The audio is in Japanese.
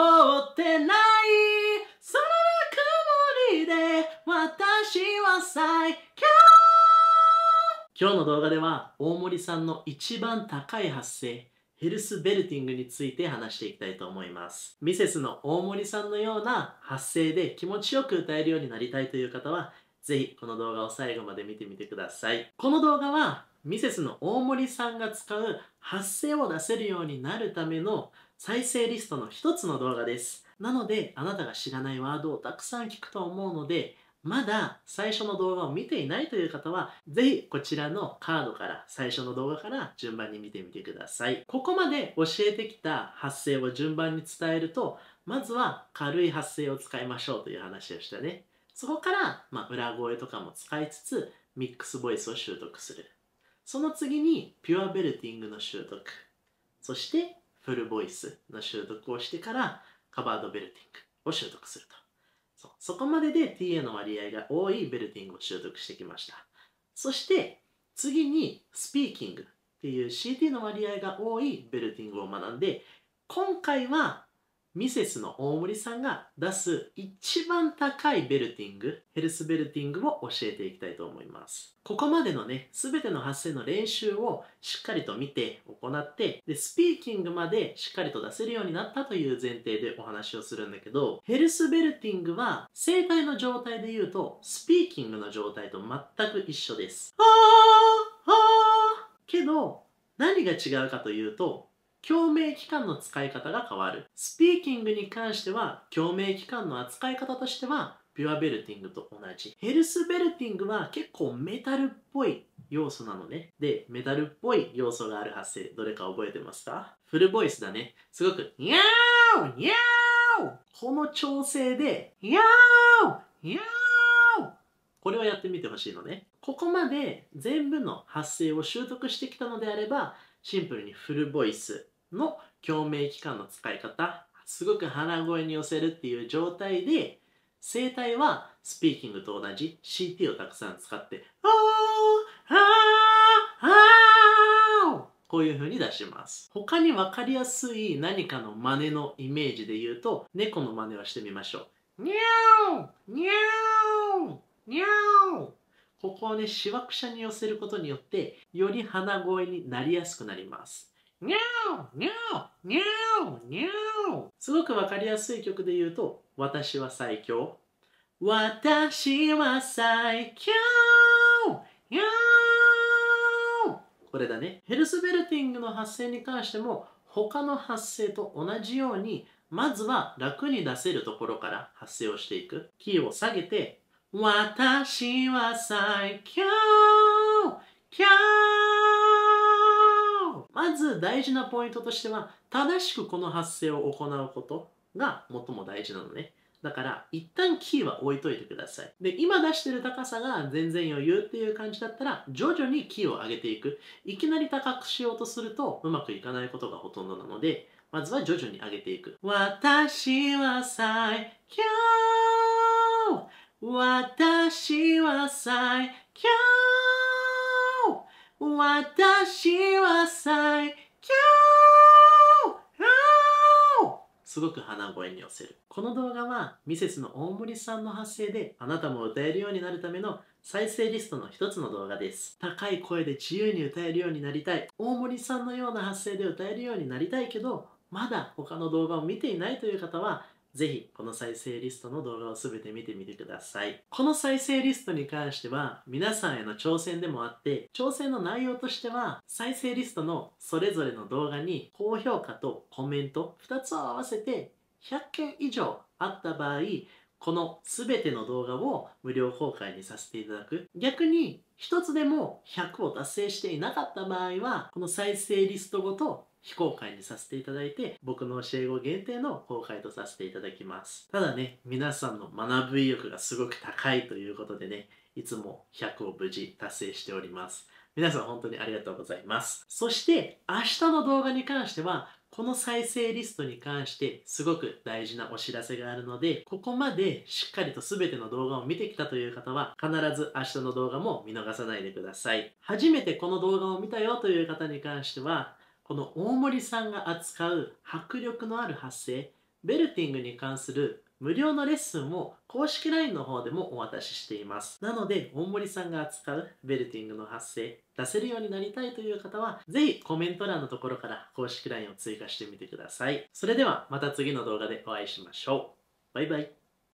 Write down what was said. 持ってない空の曇りで私は最強。今日の動画では大森さんの一番高い発声ヘルスベルティングについて話していきたいと思います。ミセスの大森さんのような発声で気持ちよく歌えるようになりたいという方はぜひこの動画を最後まで見てみてください。この動画はミセスの大森さんが使う発声を出せるようになるための再生リストの一つの動画です。なのであなたが知らないワードをたくさん聞くと思うので、まだ最初の動画を見ていないという方はぜひこちらのカードから最初の動画から順番に見てみてください。ここまで教えてきた発声を順番に伝えると、まずは軽い発声を使いましょうという話をしたね。そこから、裏声とかも使いつつミックスボイスを習得する。その次にピュアベルティングの習得、そしてフルボイスの習得をしてからカバードベルティングを習得すると。そこまでで TA の割合が多いベルティングを習得してきました。そして次にスピーキングっていう CT の割合が多いベルティングを学んで、今回はミセスの大森さんが出す一番高いベルティング、ヘルスベルティングを教えていきたいと思います。ここまでのね、全ての発声の練習をしっかりと見て行って、で、スピーキングまでしっかりと出せるようになったという前提でお話をするんだけど、ヘルスベルティングは声帯の状態で言うと、スピーキングの状態と全く一緒です。けど、何が違うかというと、共鳴器官の使い方が変わる。スピーキングに関しては共鳴器官の扱い方としてはピュアベルティングと同じ。ヘルスベルティングは結構メタルっぽい要素なのね。で、メタルっぽい要素がある発声、どれか覚えてますか？フルボイスだね。すごくニャーオニャーオ、この調整でニャーオニャーオ、これをやってみてほしいのね。ここまで全部の発声を習得してきたのであれば、シンプルにフルボイスの共鳴器官の使い方、すごく鼻声に寄せるっていう状態で、声帯はスピーキングと同じ CT をたくさん使ってこういう風に出します。他に分かりやすい何かの真似のイメージで言うと、猫の真似をしてみましょう。にゃおにゃおにゃお、ここをね、しわくしゃに寄せることによってより鼻声になりやすくなります。にゃおにゃおにゃおにゃお、すごくわかりやすい曲で言うと、私は最強、私は最強、にゃお、これだね。ヘルスベルティングの発声に関しても他の発声と同じように、まずは楽に出せるところから発声をしていく。キーを下げて、私は最強、キャー。まず大事なポイントとしては、正しくこの発声を行うことが最も大事なのね。だから一旦キーは置いといてください。で、今出してる高さが全然余裕っていう感じだったら、徐々にキーを上げていく。いきなり高くしようとするとうまくいかないことがほとんどなので、まずは徐々に上げていく。私は最強、私は最強、私は最強。すごく鼻声に寄せる。この動画はミセスの大森さんの発声であなたも歌えるようになるための再生リストの一つの動画です。高い声で自由に歌えるようになりたい、大森さんのような発声で歌えるようになりたいけどまだ他の動画を見ていないという方は、ぜひこの再生リストの動画を全て見てみてください。この再生リストに関しては皆さんへの挑戦でもあって、挑戦の内容としては再生リストのそれぞれの動画に高評価とコメント2つを合わせて100件以上あった場合、この全ての動画を無料公開にさせていただく。逆に1つでも100を達成していなかった場合は、この再生リストごと非公開にさせていただいて、僕の教え子限定の公開とさせていただきます。ただね、皆さんの学ぶ意欲がすごく高いということでね、いつも100を無事達成しております。皆さん本当にありがとうございます。そして明日の動画に関しては、この再生リストに関してすごく大事なお知らせがあるので、ここまでしっかりと全ての動画を見てきたという方は必ず明日の動画も見逃さないでください。初めてこの動画を見たよという方に関しては、この大森さんが扱う迫力のある発声、ベルティングに関する無料のレッスンも公式 LINE の方でもお渡ししています。なので、大森さんが扱うベルティングの発声、出せるようになりたいという方は、ぜひコメント欄のところから公式 LINE を追加してみてください。それではまた次の動画でお会いしましょう。バイバイ。